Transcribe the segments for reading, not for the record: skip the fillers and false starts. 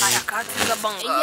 Harakati za Bongo.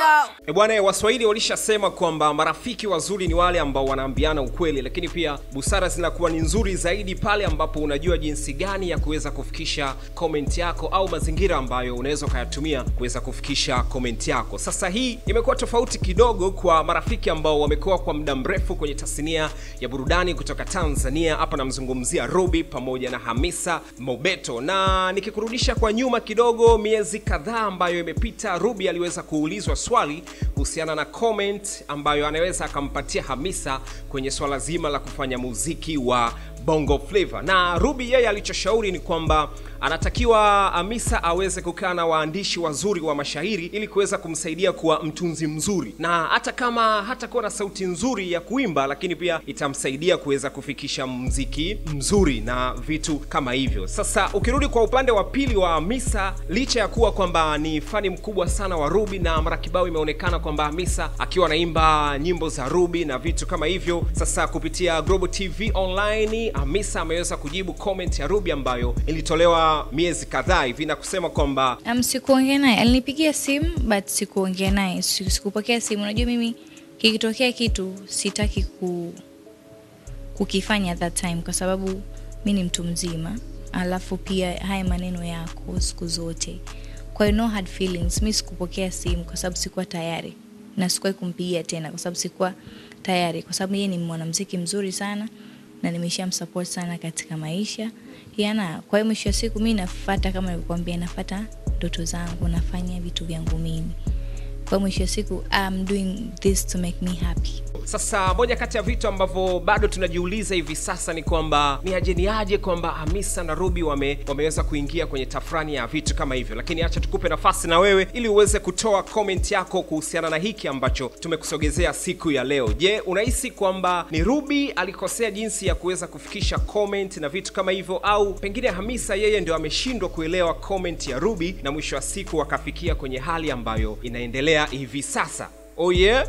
Ebwana, Waswahili walishasema kwamba marafiki wazuri ni wale ambao wanaambiana ukweli, lakini pia busara zinakuwa ni nzuri zaidi pale ambapo unajua jinsi gani ya kuweza kufikisha comment yako au mazingira ambayo unaweza kuyatumia kuweza kufikisha comment yako. Sasa hii imekuwa tofauti kidogo kwa marafiki ambao wamekuwa kwa muda mrefu kwenye tasnia ya burudani kutoka Tanzania. Hapa namzungumzia Ruby pamoja na Hamisa Mobetto. Na nikikurudisha kwa nyuma kidogo, miezi kadhaa ambayo imepita, Ruby aliweza kuulizwa swali kuhusiana na comment ambayo anaweza akampatia Hamisa kwenye swala zima la kufanya muziki wa Bongo Flava. Na Ruby yeye alichoshauri ni kwamba anatakiwa Hamisa aweze kukaa na waandishi wazuri wa mashairi ili kuweza kumsaidia kuwa mtunzi mzuri. Na hata kama hatakuwa na sauti nzuri ya kuimba, lakini pia itamsaidia kuweza kufikisha muziki mzuri na vitu kama hivyo. Sasa ukirudi kwa upande wa pili wa Hamisa, licha ya kuwa kwamba ni fani mkubwa sana wa Ruby na mara kibao imeonekana kwamba Hamisa akiwa anaimba nyimbo za Ruby na vitu kama hivyo, sasa kupitia Global TV online Hamisa ameweza kujibu comment ya Ruby ambayo ilitolewa miezi kadhaa hivi na kusema kwamba sikuongea naye, alinipigia simu but sikuongea naye, sikupokea simu. Unajua mimi kikitokea kitu sitaki kukifanya that time, kwa sababu mimi ni mtu mzima, alafu pia haya maneno yako siku zote. Kwa hiyo no hard feelings, mimi sikupokea simu kwa sababu sikuwa tayari, na sikuwa kumpigia tena kwa sababu sikuwa tayari, kwa sababu yeye ni mwanamuziki mzuri sana na nimeshamsupport sana katika maisha yana. Kwa hiyo mwisho wa siku mimi nafuata, kama nilivyokuambia, nafuata ndoto zangu, nafanya vitu vyangu mimi. Kwa mwisho wa siku I'm doing this to make me happy. Sasa moja kati ya vitu ambavyo bado tunajiuliza hivi sasa ni kwamba ni ajeniaje kwamba Hamisa na Ruby wameweza kuingia kwenye tafrani ya vitu kama hivyo. Lakini acha tukupe nafasi na wewe ili uweze kutoa comment yako kuhusiana na hiki ambacho tumekusogezea siku ya leo. Je, unahisi kwamba ni Ruby alikosea jinsi ya kuweza kufikisha comment na vitu kama hivyo, au pengine Hamisa yeye ndio ameshindwa kuelewa comment ya Ruby na mwisho wa siku wakafikia kwenye hali ambayo inaendelea hivi sasa? Oh yeah,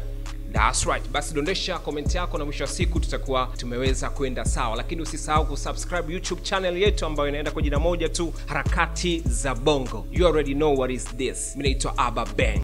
that's right. Basi dondesha comment yako na mwisho wa siku tutakuwa tumeweza kuenda sawa. Lakini usisahau kusubscribe YouTube channel yetu ambayo inaenda kwa jina moja tu, Harakati za Bongo. You already know what is this. Mimi naitwa Aba Bang.